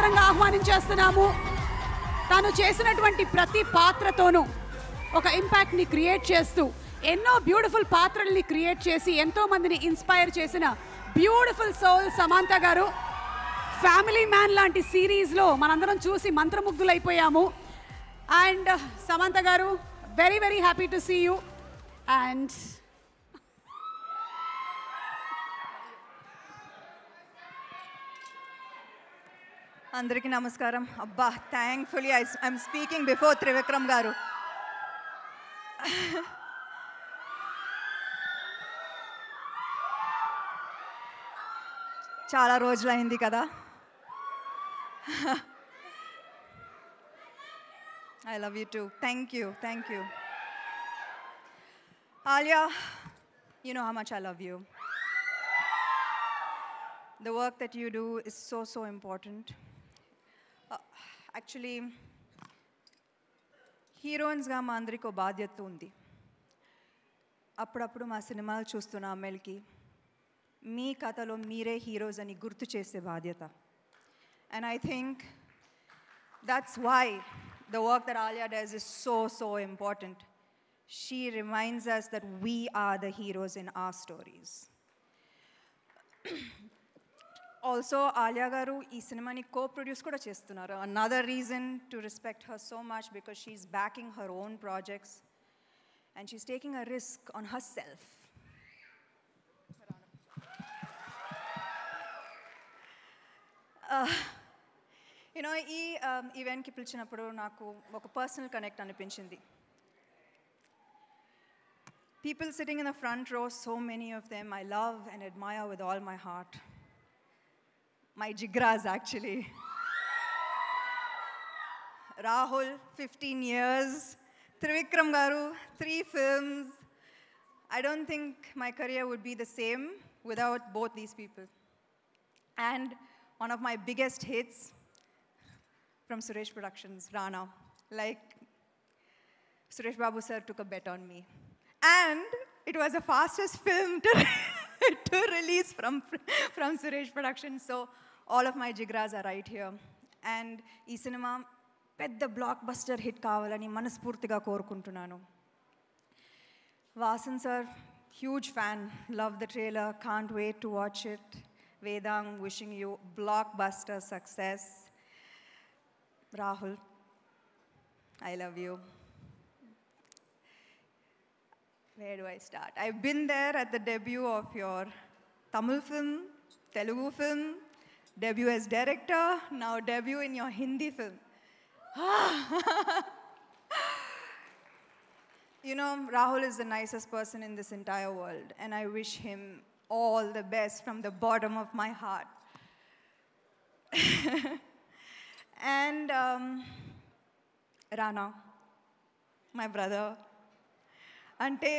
సాదరంగా ఆహ్వానించేస్తున్నాము. తాను చేసినటువంటి ప్రతి పాత్రతోనూ ఒక ఇంపాక్ట్ని క్రియేట్ చేస్తూ ఎన్నో బ్యూటిఫుల్ పాత్రల్ని క్రియేట్ చేసి ఎంతో మందిని ఇన్స్పైర్ చేసిన బ్యూటిఫుల్ సోల్ సమంత గారు. ఫ్యామిలీ మ్యాన్ లాంటి సిరీస్లో మనందరం చూసి మంత్రముగ్ధులైపోయాము. అండ్ సమంత గారు, very very happy to see you. And అందరికీ నమస్కారం. అబ్బా, thankfully I'm speaking before Trivikram గారు. చాలా రోజులైంది కదా. I love you too. Thank you. Thank you. Alia, you know how much I love you. The work that you do is so, so important. Actually, heroines ga mandriko badhyata undi. Appudu maa cinemalu chustunna ammelki mee kathalo meere heroes ani gurtu chese badhyata. And I think that's why the work that Alia does is so, so important. She reminds us that we are the heroes in our stories. Also, Alia Garu ee cinema ni co-produce kuda chestunaru. Another reason to respect her so much because she's backing her own projects and she's taking a risk on herself. You know, ee event ki pilinchinappudu naaku oka personal connect anipinchindi. People sitting in the front row, so many of them I love and admire with all my heart. My Jigras, actually. Rahul, 15 years. Trivikram Garu, 3 films. I don't think my career would be the same without both these people. And one of my biggest hits from Suresh Productions, Rana. Like, Suresh Babu sir took a bet on me. And it was the fastest film to release from Suresh Productions. So all of my Jigras are right here. And ee cinema pedda blockbuster hit kavalani manaspurtiga korukuntunanu. Vasan sir, huge fan. Love the trailer. Can't wait to watch it. Vedang, wishing you blockbuster success. Rahul, I love you. Where do I start? I've been there at the debut of your Tamil film, Telugu film, debut as director, now debut in your Hindi film. You know, Rahul is the nicest person in this entire world, and I wish him all the best from the bottom of my heart. And Rana, my brother. Ante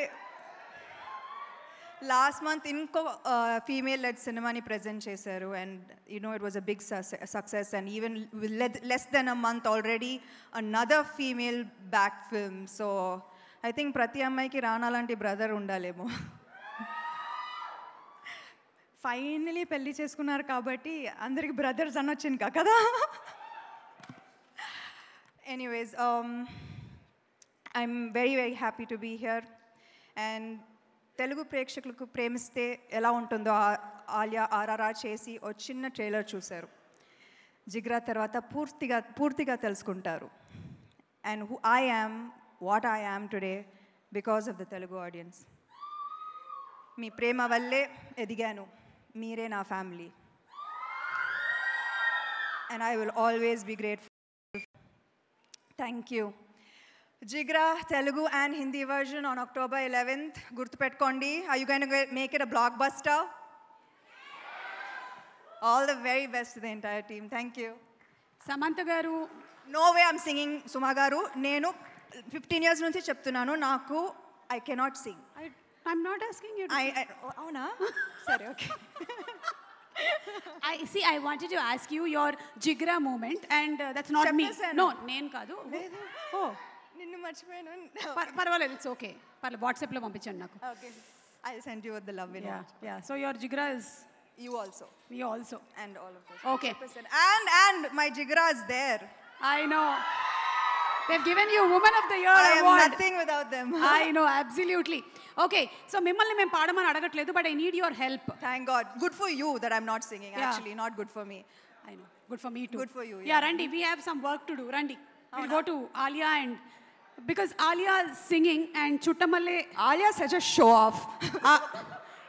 last month inko female-led cinema ni present chesaru, and you know it was a big success. And even less than a month already, another female-backed film. So I think prati ammayiki Rana lanti brother undalemo. Finally, pelli chesukunnaru kabatti andariki brothers anochindi kada. Anyways, I'm very, very happy to be here. And Telugu prekshakulaku premiste ela untundo Alia RRR chesi o chinna trailer chusaru. Jigra tarvata poortiga telusukuntaru. And who I am, what I am today because of the Telugu audience. Mi prema valle ediganu. Meere na family. And I will always be grateful. Thank you. Jigra, Telugu and Hindi version on October 11th. Gurtupetkondi. Are you going to make it a blockbuster? All the very best to the entire team. Thank you. Samantha Garu. No way I'm singing, Suma Garu. Nenu 15 years nunchi cheptunanu naaku I cannot sing. I'm not asking you to sing. Oh, na? Sorry, okay. I see. I wanted to ask you your Jigra moment, and that's not Chepna me. Sena. No, name kadu. Oh, ninnu marchipayanu. Parvaled, it's okay. WhatsApp lo pampichanu naaku. Okay, I'll send you the love in. Yeah, yeah. So your Jigra is You also. Me also. And all of us. Okay. 100%. And my Jigra is there. I know. They've given you Woman of the Year award. I am nothing without them. I know, absolutely. Okay, so mimmalni mem paadaman adagatledu, but I need your help. Thank God. Good for you that I'm not singing, actually. Not good for me. I know. Good for me too. Good for you. Yeah, yeah, Randi, we have some work to do. Randi, we'll go to Alia and... Because Alia is singing and Chuttamalle... Alia is such a show-off.